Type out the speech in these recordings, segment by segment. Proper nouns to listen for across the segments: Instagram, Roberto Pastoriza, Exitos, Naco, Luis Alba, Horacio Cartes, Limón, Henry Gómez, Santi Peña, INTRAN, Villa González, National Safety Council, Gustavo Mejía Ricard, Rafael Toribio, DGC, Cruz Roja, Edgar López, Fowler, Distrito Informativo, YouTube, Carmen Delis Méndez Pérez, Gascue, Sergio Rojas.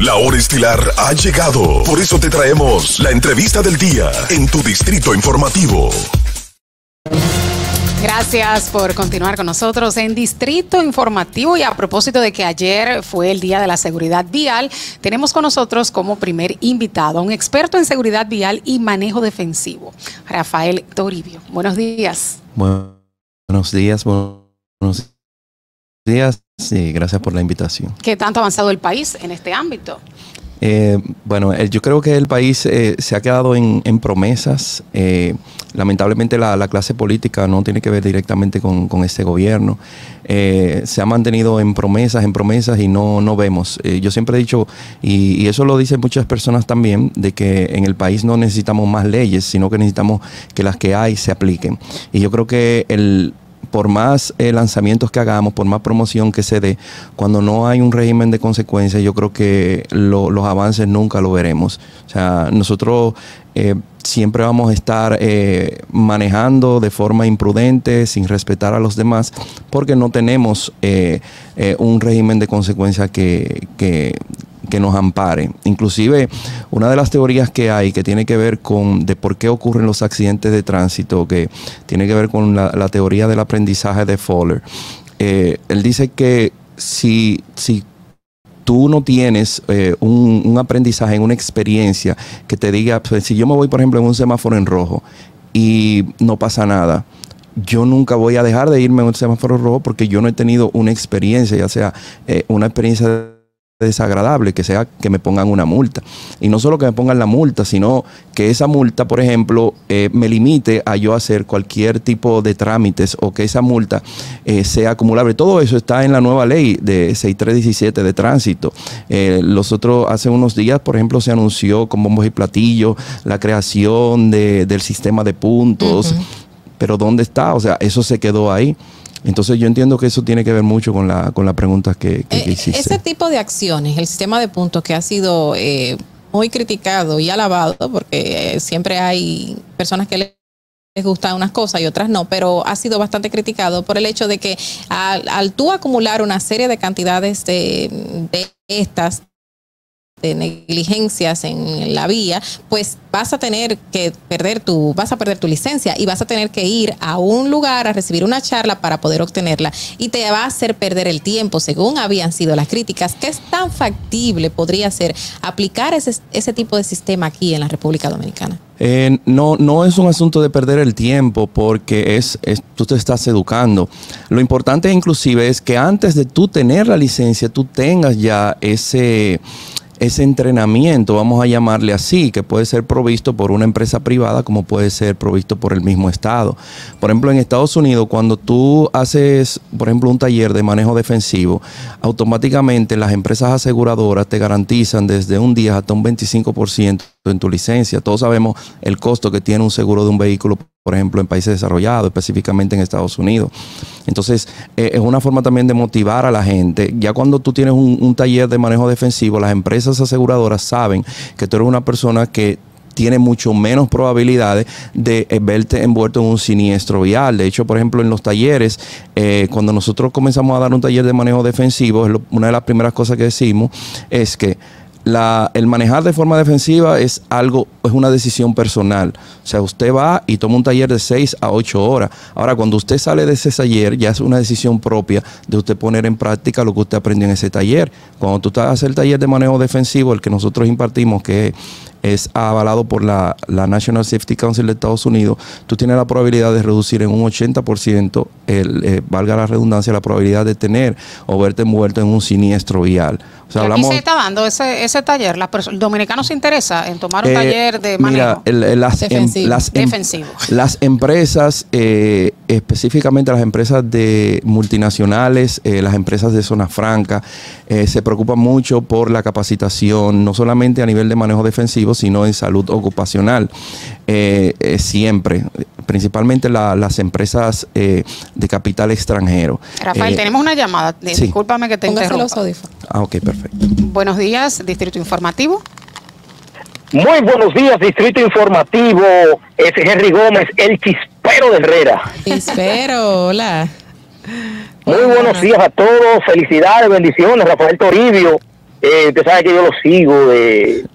La hora estilar ha llegado, por eso te traemos la entrevista del día en tu Distrito Informativo. Gracias por continuar con nosotros en Distrito Informativo, y a propósito de que ayer fue el Día de la Seguridad Vial, tenemos con nosotros como primer invitado a un experto en seguridad vial y manejo defensivo, Rafael Toribio. Buenos días. Buenos días. Sí, gracias por la invitación. ¿Qué tanto ha avanzado el país en este ámbito? Bueno, yo creo que el país se ha quedado en promesas. Lamentablemente la clase política no tiene que ver directamente con este gobierno. Se ha mantenido en promesas y no vemos. Yo siempre he dicho, y eso lo dicen muchas personas también, de que en el país no necesitamos más leyes, sino que necesitamos que las que hay se apliquen. Y yo creo que por más lanzamientos que hagamos, por más promoción que se dé, cuando no hay un régimen de consecuencias, yo creo que los avances nunca lo veremos. O sea, nosotros siempre vamos a estar manejando de forma imprudente, sin respetar a los demás, porque no tenemos un régimen de consecuencias que nos ampare. Inclusive, una de las teorías que hay que tiene que ver con de por qué ocurren los accidentes de tránsito, que tiene que ver con la teoría del aprendizaje de Fowler. Él dice que si tú no tienes un aprendizaje, una experiencia que te diga, pues, si yo me voy, por ejemplo, en un semáforo en rojo y no pasa nada, yo nunca voy a dejar de irme en un semáforo rojo porque yo no he tenido una experiencia, ya sea una experiencia desagradable, que sea que me pongan una multa, y no solo que me pongan la multa, sino que esa multa, por ejemplo, me limite a yo hacer cualquier tipo de trámites, o que esa multa sea acumulable. Todo eso está en la nueva ley de 6317 de tránsito. Hace unos días, por ejemplo, se anunció con bombos y platillos la creación del sistema de puntos. Uh-huh. Pero ¿dónde está? O sea, eso se quedó ahí. Entonces yo entiendo que eso tiene que ver mucho con la pregunta que hiciste. Ese tipo de acciones, el sistema de puntos, que ha sido muy criticado y alabado, porque siempre hay personas que les gustan unas cosas y otras no, pero ha sido bastante criticado por el hecho de que al tú acumular una serie de cantidades de estas, de negligencias en la vía, pues vas a perder tu licencia y vas a tener que ir a un lugar a recibir una charla para poder obtenerla, y te va a hacer perder el tiempo, según habían sido las críticas. ¿Qué es tan factible podría ser aplicar ese tipo de sistema aquí en la República Dominicana? No es un asunto de perder el tiempo, porque tú te estás educando. Lo importante inclusive es que antes de tú tener la licencia, tú tengas ya ese entrenamiento, vamos a llamarle así, que puede ser provisto por una empresa privada, como puede ser provisto por el mismo Estado. Por ejemplo, en Estados Unidos, cuando tú haces, por ejemplo, un taller de manejo defensivo, automáticamente las empresas aseguradoras te garantizan desde un 10 hasta un 25% en tu licencia. Todos sabemos el costo que tiene un seguro de un vehículo, por ejemplo, en países desarrollados, específicamente en Estados Unidos. Entonces, es una forma también de motivar a la gente. Ya cuando tú tienes un taller de manejo defensivo, las empresas aseguradoras saben que tú eres una persona que tiene mucho menos probabilidades de verte envuelto en un siniestro vial. De hecho, por ejemplo, en los talleres, cuando nosotros comenzamos a dar un taller de manejo defensivo, una de las primeras cosas que decimos es que el manejar de forma defensiva es una decisión personal. O sea, usted va y toma un taller de 6 a 8 horas. Ahora, cuando usted sale de ese taller, ya es una decisión propia de usted poner en práctica lo que usted aprendió en ese taller. Cuando tú haces el taller de manejo defensivo, el que nosotros impartimos, que es avalado por la National Safety Council de Estados Unidos, tú tienes la probabilidad de reducir en un 80%, valga la redundancia, la probabilidad de tener o verte envuelto en un siniestro vial. O sea, aquí se está dando ese taller. ¿El dominicano se interesa en tomar un taller de manejo defensivo? Las empresas, específicamente las empresas de multinacionales, las empresas de zona franca, se preocupan mucho por la capacitación, no solamente a nivel de manejo defensivo, sino en salud ocupacional. Siempre, principalmente las empresas de capital extranjero. Rafael, tenemos una llamada. Sí. Discúlpame que te interrumpa. Póngase los audífonos. Ah, ok, perfecto. Buenos días, Distrito Informativo. Muy buenos días, Distrito Informativo. Es Henry Gómez, el Chispero de Herrera. Chispero, hola. Muy buenos días a todos. Felicidades, bendiciones, Rafael Toribio. Usted sabe que yo lo sigo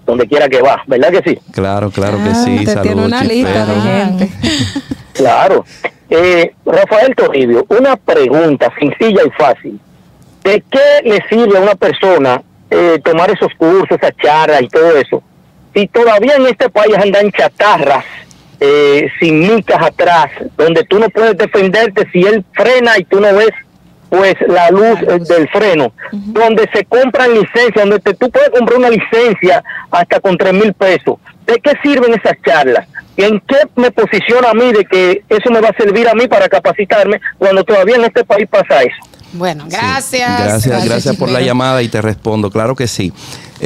donde quiera que va, ¿verdad que sí? Claro, claro que sí. Te tiene una lista de gente. Claro. Rafael Toribio, una pregunta sencilla y fácil. ¿De qué le sirve a una persona tomar esos cursos, esas charlas y todo eso, si todavía en este país andan chatarras, sin mitas atrás, donde tú no puedes defenderte si él frena y tú no ves pues la luz del freno, donde se compran licencias, donde tú puedes comprar una licencia hasta con 3,000 pesos? ¿De qué sirven esas charlas? ¿Y en qué me posiciona a mí de que eso me va a servir a mí para capacitarme cuando todavía en este país pasa eso? Bueno, gracias. Sí, gracias por la llamada y te respondo, claro que sí.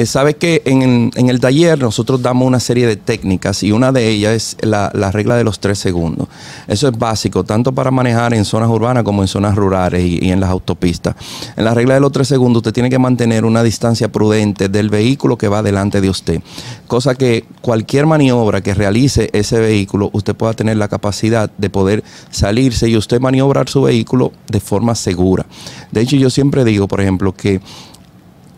Sabes que en el taller nosotros damos una serie de técnicas y una de ellas es la regla de los 3 segundos. Eso es básico, tanto para manejar en zonas urbanas como en zonas rurales y en las autopistas. En la regla de los 3 segundos usted tiene que mantener una distancia prudente del vehículo que va delante de usted, cosa que cualquier maniobra que realice ese vehículo, usted pueda tener la capacidad de poder salirse y usted maniobrar su vehículo de forma segura. De hecho, yo siempre digo, por ejemplo, que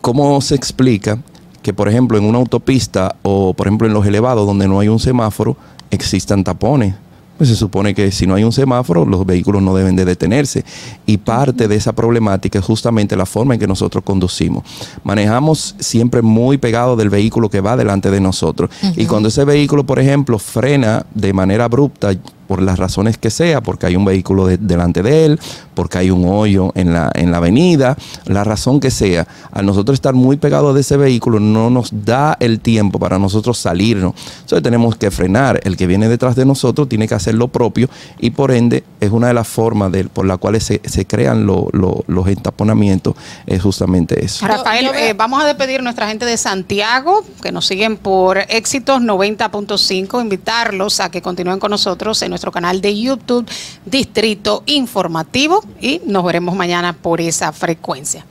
¿cómo se explica que, por ejemplo, en una autopista o, por ejemplo, en los elevados donde no hay un semáforo, existan tapones? Pues se supone que si no hay un semáforo, los vehículos no deben de detenerse. Y parte de esa problemática es justamente la forma en que nosotros conducimos. Manejamos siempre muy pegado del vehículo que va delante de nosotros. Y cuando ese vehículo, por ejemplo, frena de manera abrupta, por las razones que sea, porque hay un vehículo delante de él, porque hay un hoyo en la avenida, la razón que sea, al nosotros estar muy pegados de ese vehículo no nos da el tiempo para nosotros salirnos. Entonces tenemos que frenar. El que viene detrás de nosotros tiene que hacer lo propio y por ende es una de las formas por las cuales se crean los entaponamientos, es justamente eso. Rafael, vamos a despedir a nuestra gente de Santiago, que nos siguen por Éxitos 90.5, invitarlos a que continúen con nosotros en nuestro canal de YouTube, Distrito Informativo, y nos veremos mañana por esa frecuencia.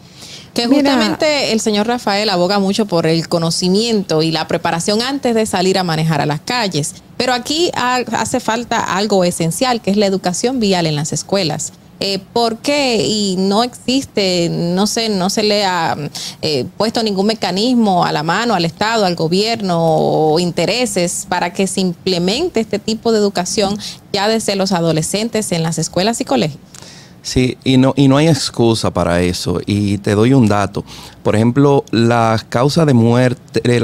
Que justamente el señor Rafael aboga mucho por el conocimiento y la preparación antes de salir a manejar a las calles. Pero aquí hace falta algo esencial, que es la educación vial en las escuelas. ¿Por qué? Y no existe, no se le ha puesto ningún mecanismo a la mano, al Estado, al gobierno o intereses para que se implemente este tipo de educación ya desde los adolescentes en las escuelas y colegios. Sí, y no hay excusa para eso. Y te doy un dato. Por ejemplo, la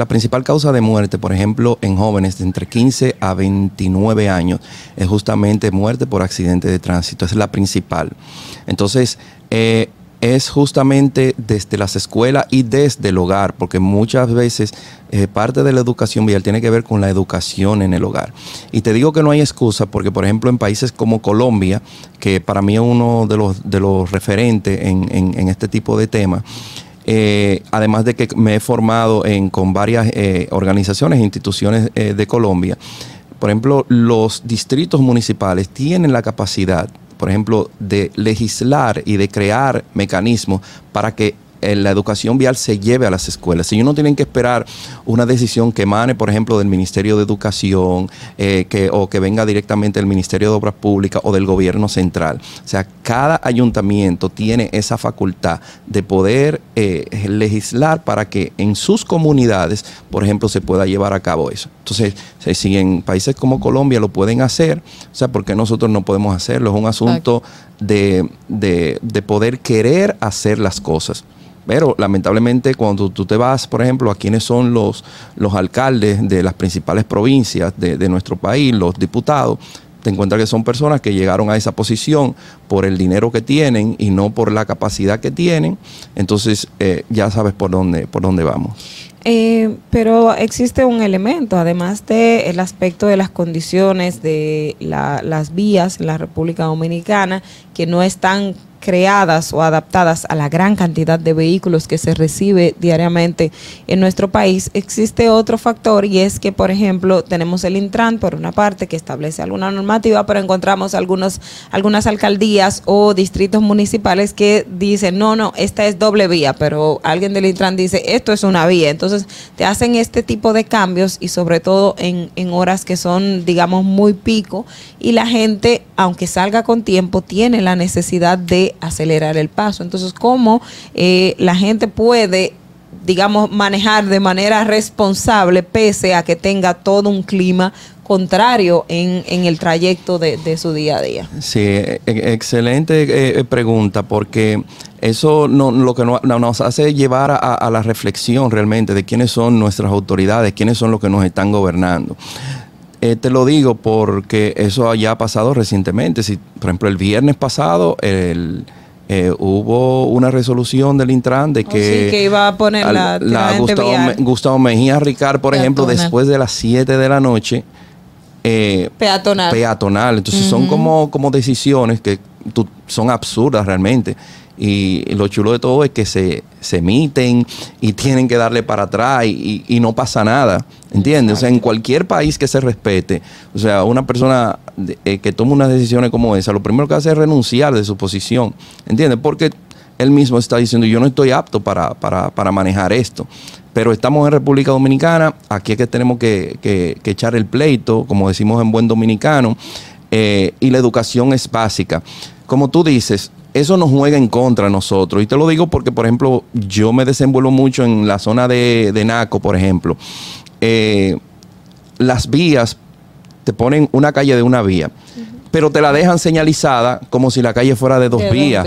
principal causa de muerte, por ejemplo, en jóvenes de entre 15 a 29 años, es justamente muerte por accidente de tránsito. Esa es la principal. Entonces, es justamente desde las escuelas y desde el hogar, porque muchas veces parte de la educación vial tiene que ver con la educación en el hogar. Y te digo que no hay excusa porque, por ejemplo, en países como Colombia, que para mí es uno de los referentes en este tipo de temas, además de que me he formado con varias organizaciones e instituciones de Colombia, por ejemplo, los distritos municipales tienen la capacidad, por ejemplo, de legislar y de crear mecanismos para que la educación vial se lleve a las escuelas. Ellos no tienen que esperar una decisión que emane, por ejemplo, del Ministerio de Educación o que venga directamente del Ministerio de Obras Públicas o del Gobierno Central. O sea, cada ayuntamiento tiene esa facultad de poder legislar para que en sus comunidades, por ejemplo, se pueda llevar a cabo eso. Entonces, si en países como Colombia lo pueden hacer, o sea, ¿por qué nosotros no podemos hacerlo? Es un asunto de poder querer hacer las cosas. Pero lamentablemente cuando tú te vas, por ejemplo, a quienes son los alcaldes de las principales provincias de nuestro país, los diputados, te encuentras que son personas que llegaron a esa posición por el dinero que tienen y no por la capacidad que tienen. Entonces ya sabes por dónde vamos. Pero existe un elemento, además del aspecto de las condiciones de las vías en la República Dominicana, que no están creadas o adaptadas a la gran cantidad de vehículos que se recibe diariamente en nuestro país. Existe otro factor y es que, por ejemplo, tenemos el INTRAN por una parte que establece alguna normativa, pero encontramos algunas alcaldías o distritos municipales que dicen, no, esta es doble vía, pero alguien del INTRAN dice, esto es una vía. Entonces, te hacen este tipo de cambios y sobre todo en horas que son, digamos, muy pico y la gente, aunque salga con tiempo, tiene la necesidad de acelerar el paso. Entonces, ¿cómo la gente puede digamos, manejar de manera responsable, pese a que tenga todo un clima contrario en el trayecto de su día a día. Sí, excelente pregunta, porque eso lo que nos hace llevar a la reflexión realmente de quiénes son nuestras autoridades, quiénes son los que nos están gobernando. Te lo digo porque eso ya ha pasado recientemente. Si, por ejemplo, el viernes pasado hubo una resolución del INTRAN de que, que iba a poner Gustavo Mejía Ricard, por ejemplo, después de las 7 de la noche, peatonal. Entonces son como decisiones que son absurdas realmente. Y lo chulo de todo es que se emiten y tienen que darle para atrás y no pasa nada, ¿entiendes? Exacto. O sea, en cualquier país que se respete, o sea, una persona que toma unas decisiones como esa, lo primero que hace es renunciar de su posición, ¿entiendes? Porque él mismo está diciendo, yo no estoy apto para manejar esto. Pero estamos en República Dominicana, aquí es que tenemos que echar el pleito, como decimos en buen dominicano, y la educación es básica. Como tú dices, eso nos juega en contra a nosotros. Y te lo digo porque, por ejemplo, yo me desenvuelvo mucho en la zona de Naco, por ejemplo. Las vías, te ponen una calle de una vía, pero te la dejan señalizada como si la calle fuera de dos vías.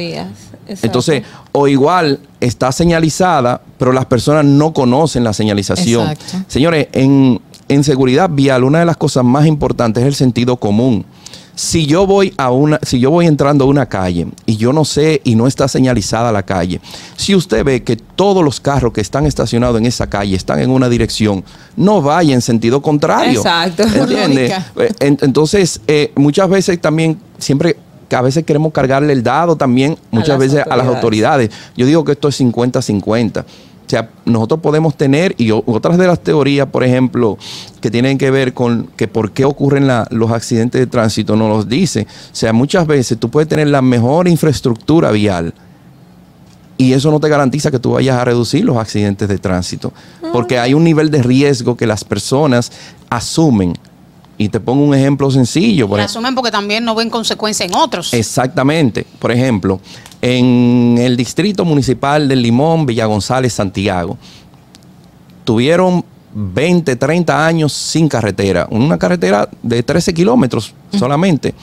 Entonces, o igual está señalizada, pero las personas no conocen la señalización. Exacto. Señores, en seguridad vial, una de las cosas más importantes es el sentido común. Si yo voy entrando a una calle y yo no sé y no está señalizada la calle, si usted ve que todos los carros que están estacionados en esa calle están en una dirección, no vaya en sentido contrario. Exacto. ¿Entiende? Entonces, muchas veces también, siempre que a veces queremos cargarle el dado también, muchas veces a las autoridades. Yo digo que esto es 50-50. O sea, nosotros podemos tener, y otras de las teorías, por ejemplo, que tienen que ver con que por qué ocurren los accidentes de tránsito, no los dice. O sea, muchas veces tú puedes tener la mejor infraestructura vial y eso no te garantiza que tú vayas a reducir los accidentes de tránsito, porque hay un nivel de riesgo que las personas asumen. Y te pongo un ejemplo sencillo. Por asumen porque también no ven consecuencia en otros. Exactamente. Por ejemplo, en el distrito municipal de Limón, Villa González, Santiago, tuvieron 20, 30 años sin carretera. Una carretera de 13 kilómetros solamente.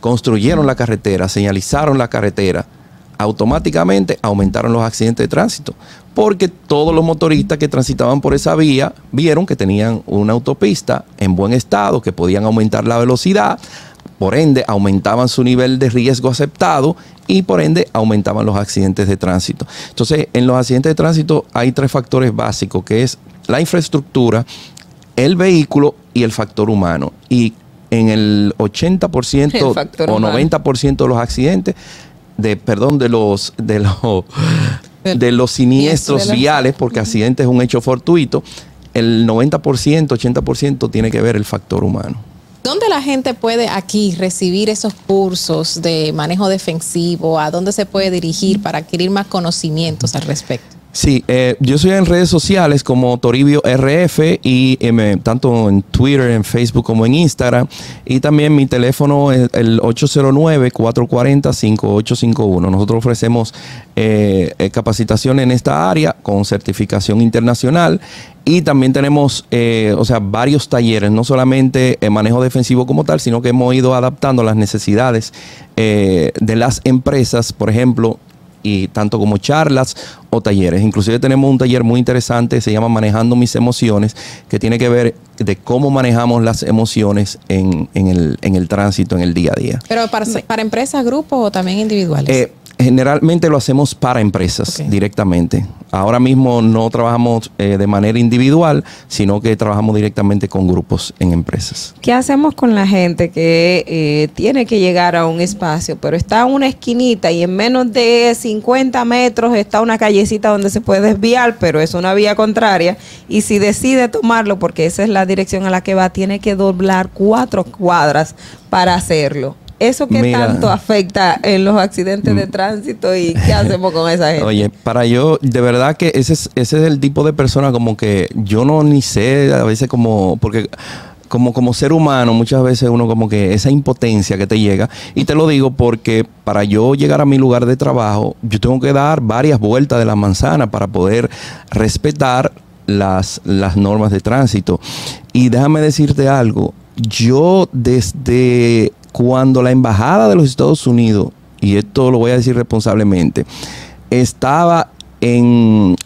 Construyeron la carretera, señalizaron la carretera. Automáticamente aumentaron los accidentes de tránsito, porque todos los motoristas que transitaban por esa vía vieron que tenían una autopista en buen estado, que podían aumentar la velocidad, por ende aumentaban su nivel de riesgo aceptado y por ende aumentaban los accidentes de tránsito. Entonces, en los accidentes de tránsito hay tres factores básicos, que es la infraestructura, el vehículo y el factor humano. Y en el 80% o 90% de los accidentes, de los siniestros viales, porque accidente es un hecho fortuito, el 90%, 80% tiene que ver el factor humano. ¿Dónde la gente puede aquí recibir esos cursos de manejo defensivo? ¿A dónde se puede dirigir para adquirir más conocimientos al respecto? Sí, yo soy en redes sociales como Toribio RF, y tanto en Twitter, en Facebook como en Instagram. Y también mi teléfono es el 809-440-5851. Nosotros ofrecemos capacitación en esta área con certificación internacional. Y también tenemos varios talleres, no solamente manejo defensivo como tal, sino que hemos ido adaptando las necesidades de las empresas, por ejemplo, y tanto como charlas o talleres. Inclusive tenemos un taller muy interesante, se llama Manejando mis emociones, que tiene que ver de cómo manejamos las emociones en el tránsito, en el día a día. ¿Pero para empresas, grupos o también individuales? Generalmente lo hacemos para empresas directamente. Ahora mismo no trabajamos de manera individual, sino que trabajamos directamente con grupos en empresas. ¿Qué hacemos con la gente que tiene que llegar a un espacio, pero está en una esquinita y en menos de 50 metros está una callecita donde se puede desviar, pero es una vía contraria, y si decide tomarlo, porque esa es la dirección a la que va, tiene que doblar 4 cuadras para hacerlo? ¿Eso qué tanto afecta en los accidentes de tránsito y qué hacemos con esa gente? Oye, de verdad que ese es el tipo de persona como que yo no ni sé, a veces como, porque como ser humano, muchas veces uno como que esa impotencia que te llega, y te lo digo porque para yo llegar a mi lugar de trabajo, yo tengo que dar varias vueltas de la manzana para poder respetar las normas de tránsito. Y déjame decirte algo, yo desde cuando la embajada de los Estados Unidos, y esto lo voy a decir responsablemente, estaba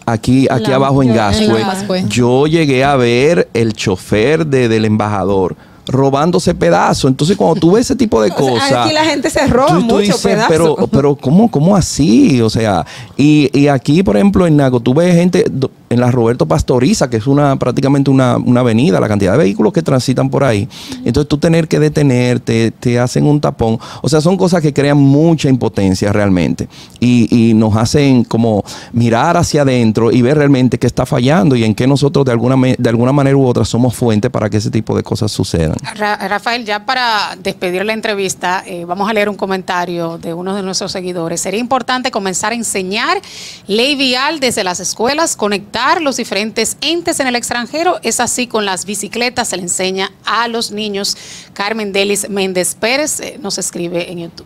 aquí abajo en Gascue, yo llegué a ver el chofer del embajador robándose pedazos. Entonces, cuando tú ves ese tipo de cosas... O sea, aquí la gente se roba muchos pedazos. Pero ¿cómo así? O sea, y aquí, por ejemplo, en Naco, tú ves gente... En la Roberto Pastoriza, que es prácticamente una avenida, la cantidad de vehículos que transitan por ahí. Entonces, tú tener que detenerte, te hacen un tapón. O sea, son cosas que crean mucha impotencia realmente. Y nos hacen como mirar hacia adentro y ver realmente qué está fallando y en qué nosotros de alguna manera u otra somos fuente para que ese tipo de cosas sucedan. Rafael, ya para despedir la entrevista, vamos a leer un comentario de uno de nuestros seguidores. Sería importante comenzar a enseñar ley vial desde las escuelas, conectar los diferentes entes en el extranjero. Es así con las bicicletas, se le enseña a los niños. Carmen Delis Méndez Pérez nos escribe en YouTube.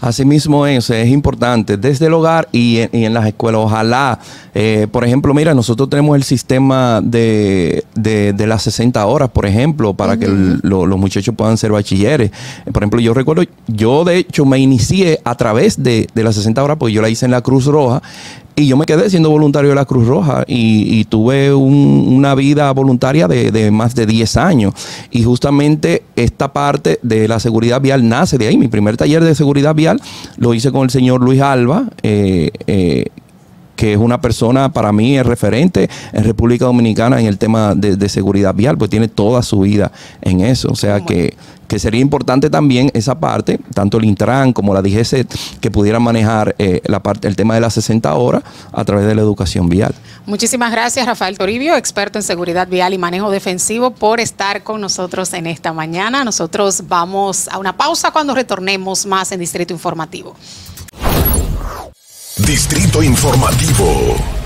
Así mismo es importante desde el hogar y en las escuelas. Ojalá, por ejemplo, mira, nosotros tenemos el sistema de las 60 horas, por ejemplo, para que los muchachos puedan ser bachilleres. Por ejemplo, yo recuerdo, yo de hecho me inicié a través de las 60 horas, porque yo la hice en la Cruz Roja. Y yo me quedé siendo voluntario de la Cruz Roja y tuve una vida voluntaria de más de 10 años. Y justamente esta parte de la seguridad vial nace de ahí. Mi primer taller de seguridad vial lo hice con el señor Luis Alba, que es una persona, para mí, es referente en República Dominicana en el tema de seguridad vial, pues tiene toda su vida en eso. O sea que sería importante también esa parte, tanto el INTRAN como la DGC, que pudieran manejar el tema de las 60 horas a través de la educación vial. Muchísimas gracias, Rafael Toribio, experto en seguridad vial y manejo defensivo, por estar con nosotros en esta mañana. Nosotros vamos a una pausa. Cuando retornemos, más en Distrito Informativo. Distrito Informativo.